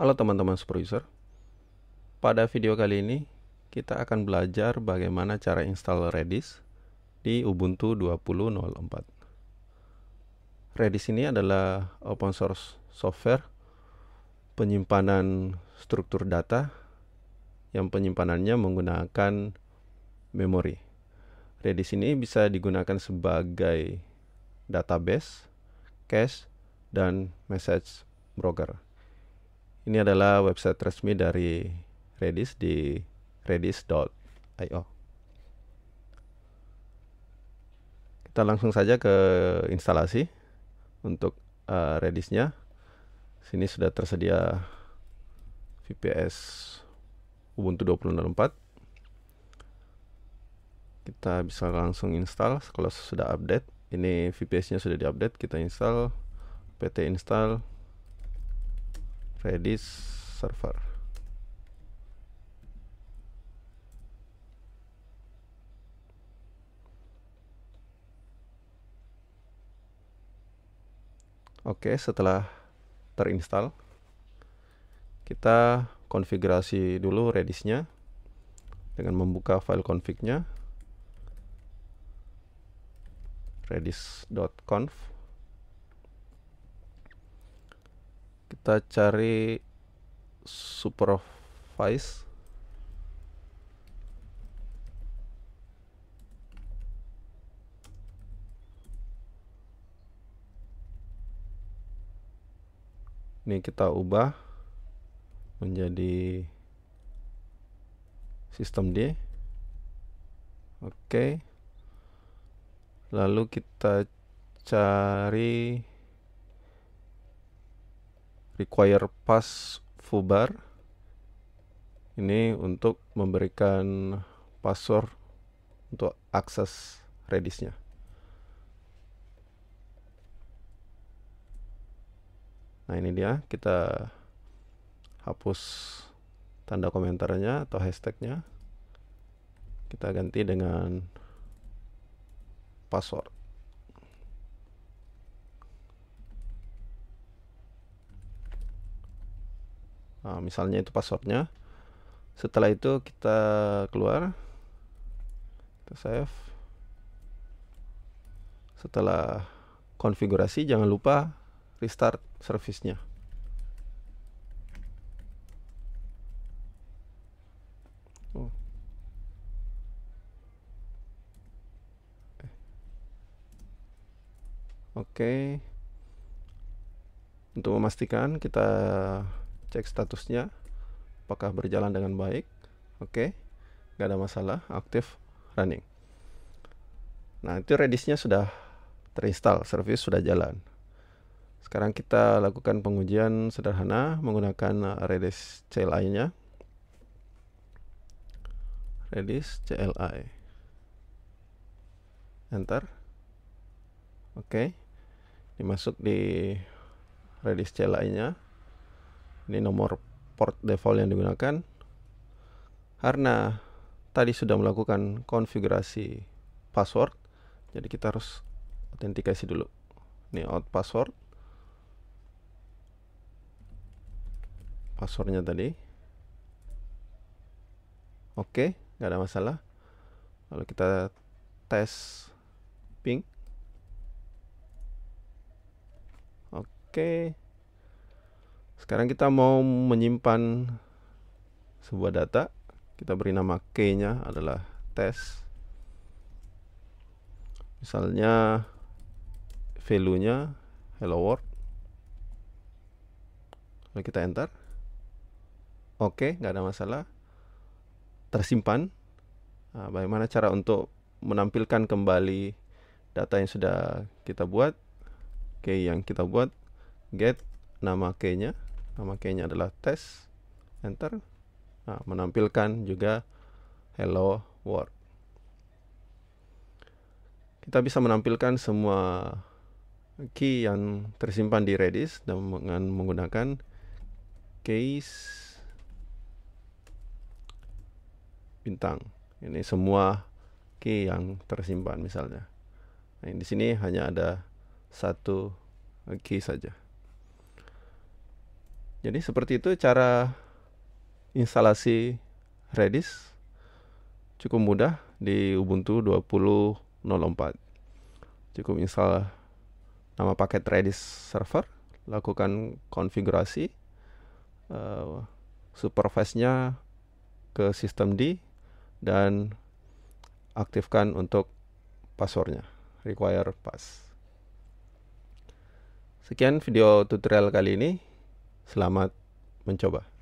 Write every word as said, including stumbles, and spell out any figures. Halo teman-teman Spruiser, pada video kali ini kita akan belajar bagaimana cara install Redis di Ubuntu dua ribu nol empat. Redis ini adalah open source software penyimpanan struktur data yang penyimpanannya menggunakan memori. Redis ini bisa digunakan sebagai database, cache, dan message broker. Ini adalah website resmi dari Redis di redis dot i o. Kita langsung saja ke instalasi untuk uh, Redis-nya. Sini sudah tersedia V P S Ubuntu dua ribu nol empat. Kita bisa langsung install kalau sudah update. Ini V P S-nya sudah diupdate. Kita install pt install Redis server. Oke, setelah terinstall, kita konfigurasi dulu Redis-nya dengan membuka file config-nya, redis dot conf. Kita cari supervise ini, kita ubah menjadi systemd. Oke, lalu kita cari require pass foobar, ini untuk memberikan password untuk akses Redis-nya. Nah, ini dia, kita hapus tanda komentarnya atau hashtagnya, kita ganti dengan password. Nah, misalnya itu passwordnya. Setelah itu kita keluar, kita save. Setelah konfigurasi, jangan lupa restart service-nya. Oh. Oke, untuk memastikan kita cek statusnya apakah berjalan dengan baik. Oke, nggak ada masalah, aktif, running. Nah, itu Redis-nya sudah terinstall, service sudah jalan. Sekarang kita lakukan pengujian sederhana menggunakan redis-cli-nya. Redis-cli, enter. Oke, dimasuk di redis-cli-nya. Ini nomor port default yang digunakan. Karena tadi sudah melakukan konfigurasi password, jadi kita harus autentikasi dulu. Ini auth password, passwordnya tadi. Oke, nggak ada masalah. Lalu kita tes ping. Oke. Sekarang kita mau menyimpan sebuah data. Kita beri nama key-nya adalah test. Misalnya value-nya hello world. Lalu kita enter. Oke, nggak ada masalah. Tersimpan. Nah, bagaimana cara untuk menampilkan kembali data yang sudah kita buat? Key yang kita buat, get nama key-nya. Nama key-nya adalah test, enter. Nah, menampilkan juga hello world. Kita bisa menampilkan semua key yang tersimpan di Redis dengan menggunakan keys bintang. Ini semua key yang tersimpan misalnya. Nah, di sini hanya ada satu key saja. Jadi seperti itu cara instalasi Redis, cukup mudah di Ubuntu dua puluh titik nol empat. Cukup install nama paket Redis server, lakukan konfigurasi, uh, supervise-nya ke systemd dan aktifkan untuk passwordnya, require pass. Sekian video tutorial kali ini. Selamat mencoba.